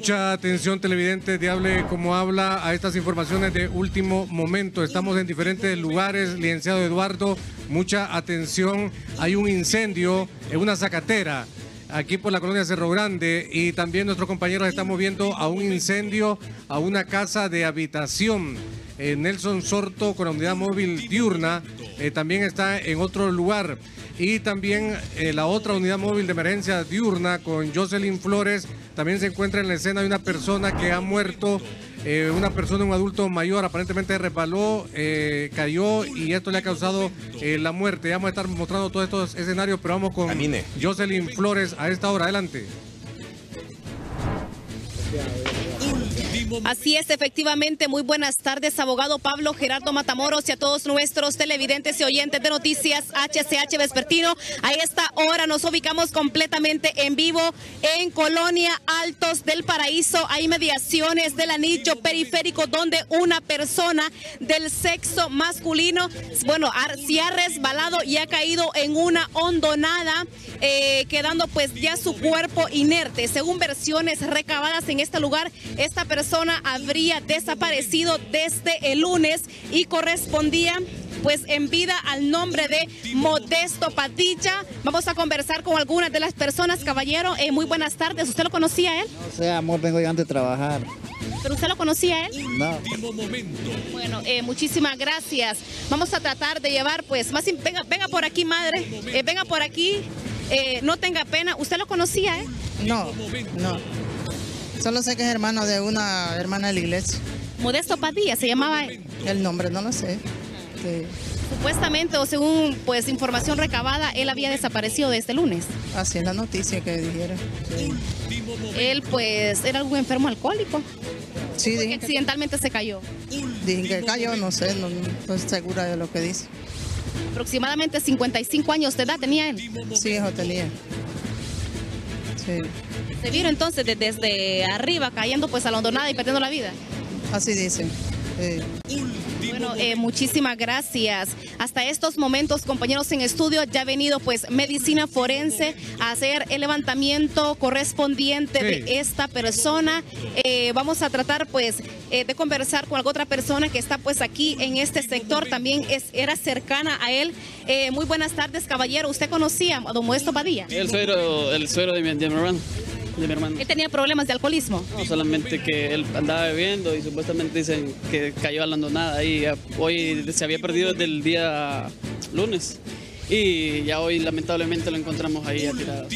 Mucha atención, televidentes de Hable Como Habla, a estas informaciones de último momento. Estamos en diferentes lugares, licenciado Eduardo, mucha atención. Hay un incendio en una zacatera, aquí por la colonia Cerro Grande, y también nuestros compañeros están moviendo a un incendio, a una casa de habitación. Nelson Sorto con la unidad móvil diurna también está en otro lugar. Y también la otra unidad móvil de emergencia diurna con Jocelyn Flores también se encuentra en la escena de una persona que ha muerto, un adulto mayor, aparentemente resbaló, cayó y esto le ha causado la muerte. Ya vamos a estar mostrando todos estos escenarios, pero vamos con Jocelyn Flores a esta hora. Adelante. Así es, efectivamente, muy buenas tardes, abogado Pablo Gerardo Matamoros, y a todos nuestros televidentes y oyentes de Noticias HCH Vespertino. A esta hora nos ubicamos completamente en vivo en Colonia Altos del Paraíso, a inmediaciones del anillo periférico, donde una persona del sexo masculino, bueno, se ha resbalado y ha caído en una hondonada, quedando pues ya su cuerpo inerte. Según versiones recabadas en este lugar, esta persona habría desaparecido desde el lunes y correspondía pues en vida al nombre de Modesto Padilla. Vamos a conversar con algunas de las personas, caballero. Muy buenas tardes. ¿Usted lo conocía él? No sé, amor, vengo llegando a trabajar. ¿Pero usted lo conocía él? No. Bueno, muchísimas gracias. Vamos a tratar de llevar pues más... Venga por aquí, madre. Venga por aquí. No tenga pena. ¿Usted lo conocía él? No, no. Solo sé que es hermano de una hermana de la iglesia. Modesto Padilla, ¿se llamaba él? El nombre no lo sé. Sí. Supuestamente, o según pues información recabada, él había desaparecido desde el lunes. Así es la noticia que dijeron. Sí. Él pues era algún enfermo alcohólico. Sí, dije. Accidentalmente se cayó. Dije que cayó, no sé, no estoy segura de lo que dice. Aproximadamente 55 años de edad tenía él. Sí, eso tenía. Sí. ¿Se vieron entonces desde arriba cayendo pues a la hondonada y perdiendo la vida? Así dicen. Bueno, muchísimas gracias. Hasta estos momentos, compañeros en estudio, ya ha venido pues medicina forense a hacer el levantamiento correspondiente de esta persona. Vamos a tratar pues de conversar con alguna otra persona que está pues aquí en este sector, también era cercana a él. Muy buenas tardes, caballero. ¿Usted conocía a don Modesto Padilla? El suero de mi hermano. ¿Él tenía problemas de alcoholismo? No, solamente que él andaba bebiendo y supuestamente dicen que cayó a la hondonada y hoy se había perdido desde el día lunes y ya hoy lamentablemente lo encontramos ahí atirado.